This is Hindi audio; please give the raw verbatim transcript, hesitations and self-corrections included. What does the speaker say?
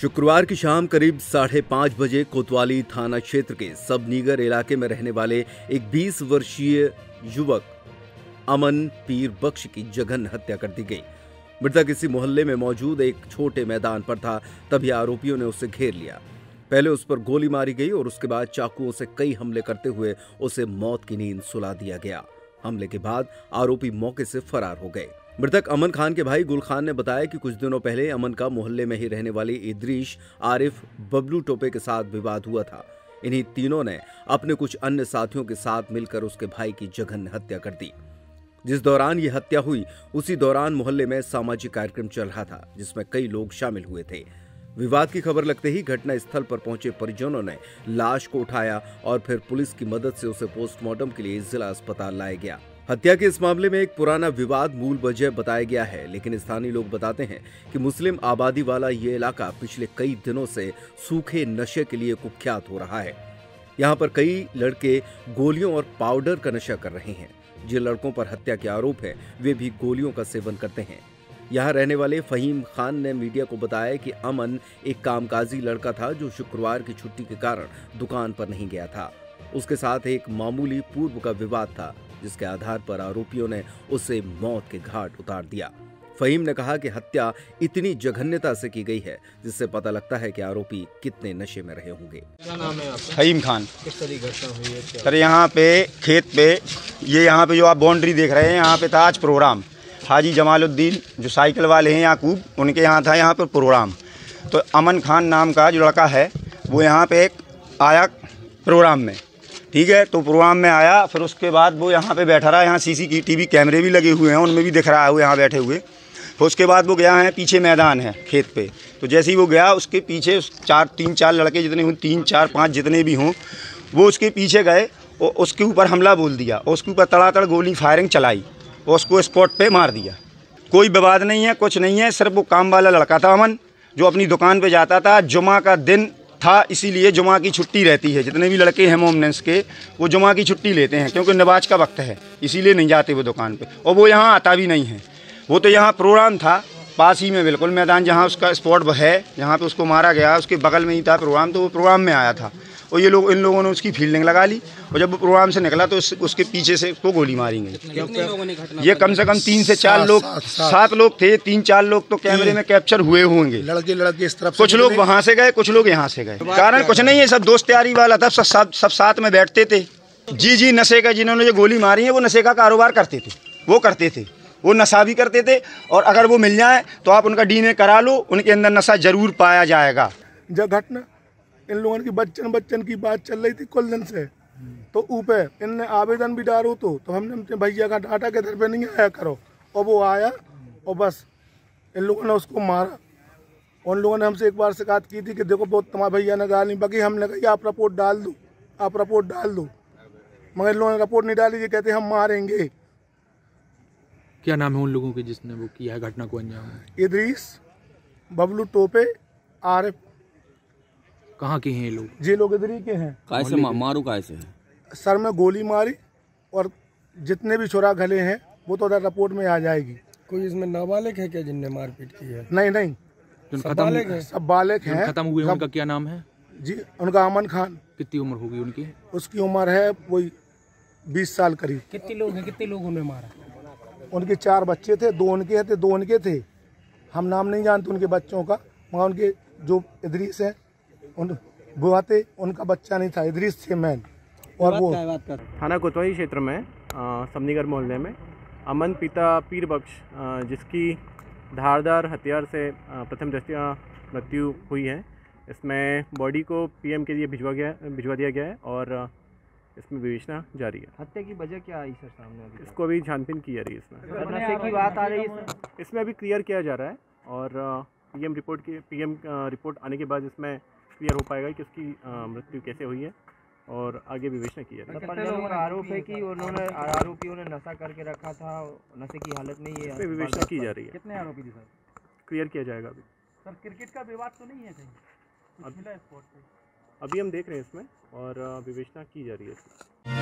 शुक्रवार की शाम करीब साढ़े पाँच बजे कोतवाली थाना क्षेत्र के समनीगढ़ इलाके में रहने वाले एक बीस वर्षीय युवक अमन पीर बख्श की जघन्य हत्या कर दी गई। मृतक इसी मोहल्ले में मौजूद एक छोटे मैदान पर था, तभी आरोपियों ने उसे घेर लिया। पहले उस पर गोली मारी गई और उसके बाद चाकुओं से कई हमले करते हुए उसे मौत की नींद सुला दिया गया। हमले के बाद आरोपी मौके से फरार हो गए। मृतक अमन खान के भाई गुल खान ने बताया कि कुछ दिनों पहले अमन का मोहल्ले में ही रहने वाली इदरीस आरिफ बबलू टोपे के साथ विवाद हुआ था। इन्हीं तीनों ने अपने कुछ अन्य साथियों के साथ मिलकर उसके भाई की जघन्य हत्या कर दी। जिस दौरान ये हत्या हुई, उसी दौरान मोहल्ले में सामाजिक कार्यक्रम चल रहा था, जिसमें कई लोग शामिल हुए थे। विवाद की खबर लगते ही घटना स्थल पर पहुंचे परिजनों ने लाश को उठाया और फिर पुलिस की मदद से उसे पोस्टमार्टम के लिए जिला अस्पताल लाया गया। हत्या के इस मामले में एक पुराना विवाद मूल वजह बताया गया है, लेकिन स्थानीय लोग बताते हैं कि मुस्लिम आबादी वाला ये इलाका पिछले कई दिनों से सूखे नशे के लिए कुख्यात हो रहा है। यहाँ पर कई लड़के गोलियों और पाउडर का नशा कर रहे हैं। जिन लड़कों पर हत्या के आरोप है, वे भी गोलियों का सेवन करते हैं। यहाँ रहने वाले फहीम खान ने मीडिया को बताया कि अमन एक कामकाजी लड़का था जो शुक्रवार की छुट्टी के कारण दुकान पर नहीं गया था। उसके साथ एक मामूली पूर्व का विवाद था, जिसके आधार पर आरोपियों ने उसे मौत के घाट उतार दिया। फहीम ने कहा कि हत्या इतनी जघन्यता से की गई है, जिससे पता लगता है कि आरोपी कितने नशे में रहे होंगे। क्या नाम है आपका? फहीम खान। किस तरह घटना हुई है? सर यहाँ पे खेत पे, ये यहाँ पे जो आप बाउंड्री देख रहे हैं, यहाँ पे था आज प्रोग्राम। हाजी जमालुद्दीन जो साइकिल वाले हैं याकूब, उनके यहाँ था यहाँ पर प्रोग्राम। तो अमन खान नाम का जो लड़का है, वो यहाँ पे एक आया प्रोग्राम में, ठीक है। तो प्रोग्राम में आया, फिर उसके बाद वो यहाँ पे बैठा रहा। यहाँ सीसीटीवी कैमरे भी लगे हुए हैं, उनमें भी दिख रहा है वो यहाँ बैठे हुए। फिर उसके बाद वो गया है, पीछे मैदान है खेत पे। तो जैसे ही वो गया, उसके पीछे चार तीन चार लड़के जितने हों, तीन चार पाँच जितने भी हों, वो उसके पीछे गए और उसके ऊपर हमला बोल दिया। उसके ऊपर तड़ातड़ गोली फायरिंग चलाई और उसको स्पॉट पे मार दिया। कोई विवाद नहीं है, कुछ नहीं है। सिर्फ वो काम वाला लड़का था अमन, जो अपनी दुकान पे जाता था। जुमा का दिन था, इसीलिए जुमा की छुट्टी रहती है। जितने भी लड़के हैं मोमनेंस के, वो जुमा की छुट्टी लेते हैं, क्योंकि नमाज का वक्त है, इसीलिए नहीं जाते वो दुकान पे। और वो यहाँ आता भी नहीं है। वो तो यहाँ प्रोग्राम था पास ही में, बिल्कुल मैदान जहाँ उसका स्पॉट है, जहाँ पर उसको मारा गया, उसके बगल में ही था प्रोग्राम। तो वो प्रोग्राम में आया था और ये लोग, इन लोगों ने उसकी फील्डिंग लगा ली। और जब वो प्रोग्राम से निकला तो उस, उसके पीछे से उसको गोली मारी गई। ये कम से कम तीन से चार लोग, सात लोग थे, तीन चार लोग तो कैमरे में कैप्चर हुए होंगे। लड़के लड़के इस तरफ, कुछ लोग वहाँ से गए, कुछ लोग यहाँ से गए। कारण कुछ नहीं है, सब दोस्त यारी वाला था, सब सब साथ में बैठते थे। जी जी नशे का, जिन्होंने जो गोली मारी है, वो नशे का कारोबार करते थे, वो करते थे, वो नशा भी करते थे। और अगर वो मिल जाए तो आप उनका डी एन ए करा लो, उनके अंदर नशा जरूर पाया जाएगा। जो घटना इन लोगों की बच्चन बच्चन की बात चल रही थी कुल दिन से, तो ऊपर इनने आवेदन भी डालो तो तो हमने अपने भैया का डाटा के दर पे नहीं आया करो। और वो आया और बस इन लोगों ने उसको मारा। उन लोगों ने हमसे एक बार शिकायत की थी कि देखो बहुत तुम्हारे भैया ने गाली, बाकी हमने कही आप रिपोर्ट डाल दो, आप रिपोर्ट डाल दो, मगर इन लोगों ने रिपोर्ट नहीं डाली। ये कहते हम मारेंगे। क्या नाम है उन लोगों के जिसने वो किया है घटना को अंजाम? इदरीस बबलू टोपे आरिफ। कहाँ के हैं ये लोग? ये लोग इधर ही के हैं। कैसे मारू? कैसे है? सर में गोली मारी और जितने भी छुरा घले हैं वो तो उधर रिपोर्ट में आ जाएगी। कोई इसमें नाबालिग है क्या जिनने मारपीट की है? नहीं नहीं, सब बालिग है, सब बालिग है। खत्म हुए सब... उनका क्या नाम है जी? उनका अमन खान। कितनी उम्र होगी उनकी? उसकी उम्र है वही बीस साल करीब। कितने लोग हैं, कितने लोगों ने मारा? उनके चार बच्चे थे, दो उनके थे, दो उनके थे। हम नाम नहीं जानते उनके बच्चों का, मगर उनके जो इदरीस है उन बुआते, उनका बच्चा नहीं था, इदरीस थे मैन। और वो थाना कोतवाली क्षेत्र में समनीगढ़ मोहल्ले में अमन पिता पीर बख्श, जिसकी धारदार हथियार से प्रथम दृष्टया मृत्यु हुई है, इसमें बॉडी को पीएम के लिए भिजवा गया भिजवा दिया गया है और इसमें विवेचना जारी है। हत्या की वजह क्या आई सर सामने अभी? इसको अभी छानबीन की जा रही है। इसमें नशे की बात आ रही है, इसमें अभी क्लियर किया जा रहा है और पीएम रिपोर्ट की पीएम रिपोर्ट आने के बाद इसमें क्लियर हो पाएगा कि उसकी मृत्यु कैसे हुई है और आगे विवेचना की जाएगी। पर लोगों का आरोप है कि उन्होंने आरोपियों ने नशा करके रखा था, नशे की हालत में ये विवेचना की जा रही है। कितने आरोपी थे सर? क्लियर किया जाएगा अभी। सर क्रिकेट का विवाद तो नहीं है कहीं? अभी हम देख रहे हैं इसमें और विवेचना की जा रही है।